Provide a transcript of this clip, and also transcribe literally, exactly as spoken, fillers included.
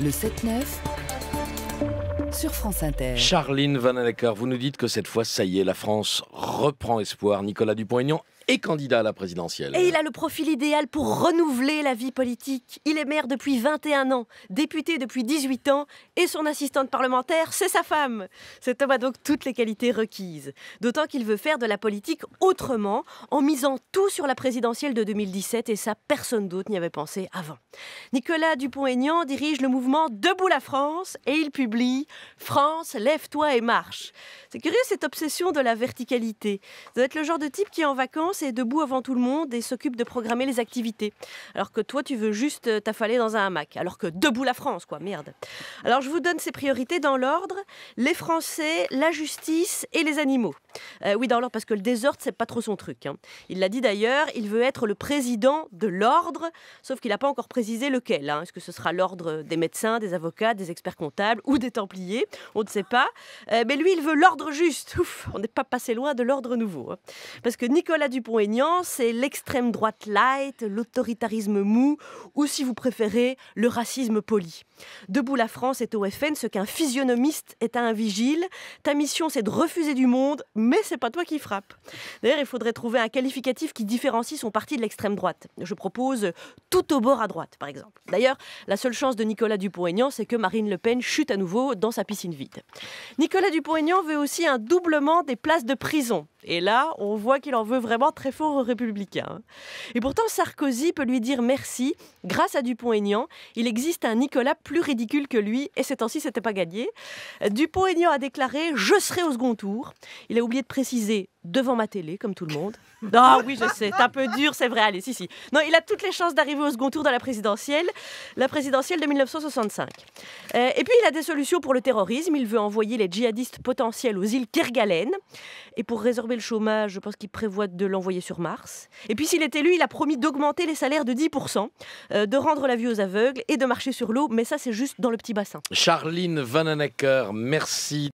Le sept neuf sur France Inter. Charline Vanhoenacker, vous nous dites que cette fois, ça y est, la France reprend espoir. Nicolas Dupont-Aignan est candidat à la présidentielle. Et il a le profil idéal pour renouveler la vie politique. Il est maire depuis vingt et un ans, député depuis dix-huit ans, et son assistante parlementaire, c'est sa femme. Cet homme a donc toutes les qualités requises. D'autant qu'il veut faire de la politique autrement, en misant tout sur la présidentielle de deux mille dix-sept, et ça, personne d'autre n'y avait pensé avant. Nicolas Dupont-Aignan dirige le mouvement Debout la France, et il publie « France, lève-toi et marche ». C'est curieux cette obsession de la verticalité. Ça doit être le genre de type qui est en vacances et debout avant tout le monde et s'occupe de programmer les activités. Alors que toi, tu veux juste t'affaler dans un hamac. Alors que Debout la France, quoi, merde. Alors je vous donne ces priorités dans l'ordre. Les Français, la justice et les animaux. Euh, oui, dans l'ordre, parce que le désordre, c'est pas trop son truc. Hein. Il l'a dit d'ailleurs, il veut être le président de l'ordre, sauf qu'il n'a pas encore précisé lequel. Hein. Est-ce que ce sera l'ordre des médecins, des avocats, des experts comptables ou des templiers? On ne sait pas. Euh, mais lui, il veut l'ordre juste. Ouf, on n'est pas passé loin de l'ordre nouveau. Hein. Parce que Nicolas Dupont Dupont-Aignan, c'est l'extrême droite light, l'autoritarisme mou, ou si vous préférez, le racisme poli. Debout la France est au F N ce qu'un physionomiste est à un vigile. Ta mission, c'est de refuser du monde, mais c'est pas toi qui frappe. D'ailleurs, il faudrait trouver un qualificatif qui différencie son parti de l'extrême droite. Je propose tout au bord à droite, par exemple. D'ailleurs, la seule chance de Nicolas Dupont-Aignan, c'est que Marine Le Pen chute à nouveau dans sa piscine vide. Nicolas Dupont-Aignan veut aussi un doublement des places de prison. Et là, on voit qu'il en veut vraiment très fort aux Républicains. Et pourtant, Sarkozy peut lui dire merci. Grâce à Dupont-Aignan, il existe un Nicolas plus ridicule que lui. Et ces temps-ci, c'était pas gagné. Dupont-Aignan a déclaré « Je serai au second tour ». Il a oublié de préciser « devant ma télé », comme tout le monde. Ah oui, je sais, c'est un peu dur, c'est vrai. Allez, si, si. Non, il a toutes les chances d'arriver au second tour dans la présidentielle. La présidentielle de mille neuf cent soixante-cinq. Euh, et puis, il a des solutions pour le terrorisme. Il veut envoyer les djihadistes potentiels aux îles Kerguelen. Et pour résorber le chômage, je pense qu'il prévoit de l'envoyer sur Mars. Et puis s'il est élu, il a promis d'augmenter les salaires de dix pour cent, euh, de rendre la vue aux aveugles et de marcher sur l'eau, mais ça c'est juste dans le petit bassin. Charline Vanhoenacker, merci.